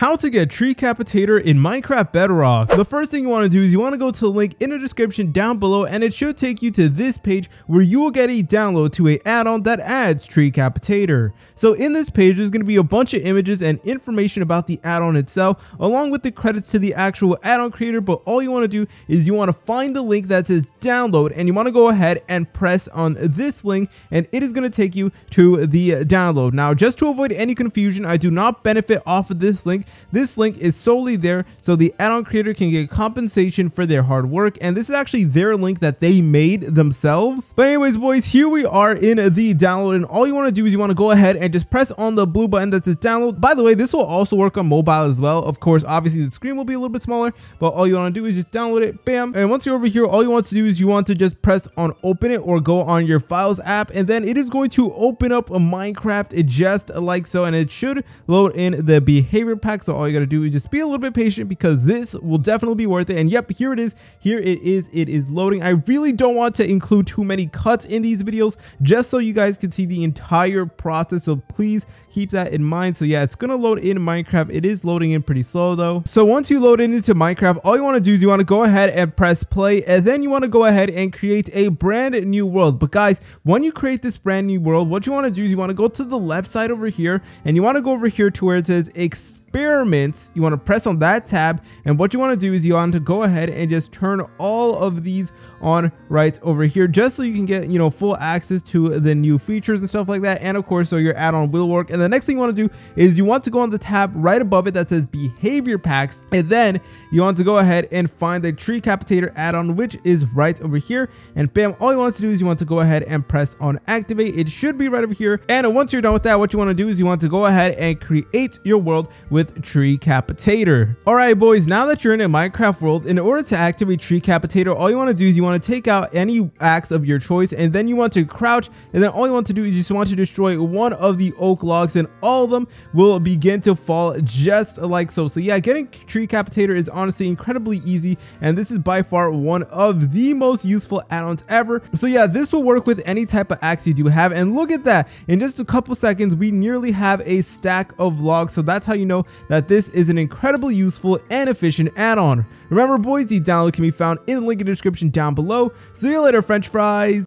How to get TreeCapitator in Minecraft Bedrock. The first thing you want to do is you want to go to the link in the description down below, and it should take you to this page where you will get a download to an add-on that adds TreeCapitator. So in this page, there's going to be a bunch of images and information about the add-on itself, along with the credits to the actual add-on creator. But all you want to do is you want to find the link that says download, and you want to go ahead and press on this link, and it is going to take you to the download. Now, just to avoid any confusion, I do not benefit off of this link. This link is solely there so the add-on creator can get compensation for their hard work, and this is actually their link that they made themselves. But anyways, boys, here we are in the download, and all you want to do is you want to go ahead and just press on the blue button that says download. By the way, this will also work on mobile as well. Of course, obviously the screen will be a little bit smaller, but all you want to do is just download it, bam. And once you're over here, all you want to do is you want to just press on open it, or go on your files app, and then it is going to open up a Minecraft just like so, and it should load in the behavior pack. So all you gotta do is just be a little bit patient, because this will definitely be worth it. And yep, here it is. Here it is. It is loading. I really don't want to include too many cuts in these videos, just so you guys can see the entire process. So please keep that in mind. So yeah, it's gonna load in Minecraft. It is loading in pretty slow though. So once you load into Minecraft, all you want to do is you want to go ahead and press play, and then you want to go ahead and create a brand new world. But guys, when you create this brand new world, what you want to do is you want to go to the left side over here, and you want to go over here to where it says experiments. You want to press on that tab, and what you want to do is you want to go ahead and just turn all of these on right over here, just so you can get, you know, full access to the new features and stuff like that. And of course, so your add-on will work. And the next thing you want to do is you want to go on the tab right above it that says behavior packs, and then you want to go ahead and find the TreeCapitator add-on, which is right over here, and bam, all you want to do is you want to go ahead and press on activate. It should be right over here, and once you're done with that, what you want to do is you want to go ahead and create your world with TreeCapitator. All right, boys, now that you're in a Minecraft world, in order to activate TreeCapitator, all you want to do is you want to take out any axe of your choice, and then you want to crouch, and then all you want to do is you just want to destroy one of the oak logs, and all of them will begin to fall just like so. So yeah, getting TreeCapitator is honestly incredibly easy, and this is by far one of the most useful add-ons ever. So yeah, this will work with any type of axe you do have, and look at that. In just a couple seconds, we nearly have a stack of logs. So that's how you know that this is an incredibly useful and efficient add-on. Remember, boys, the download can be found in the link in the description down below. See you later, French fries.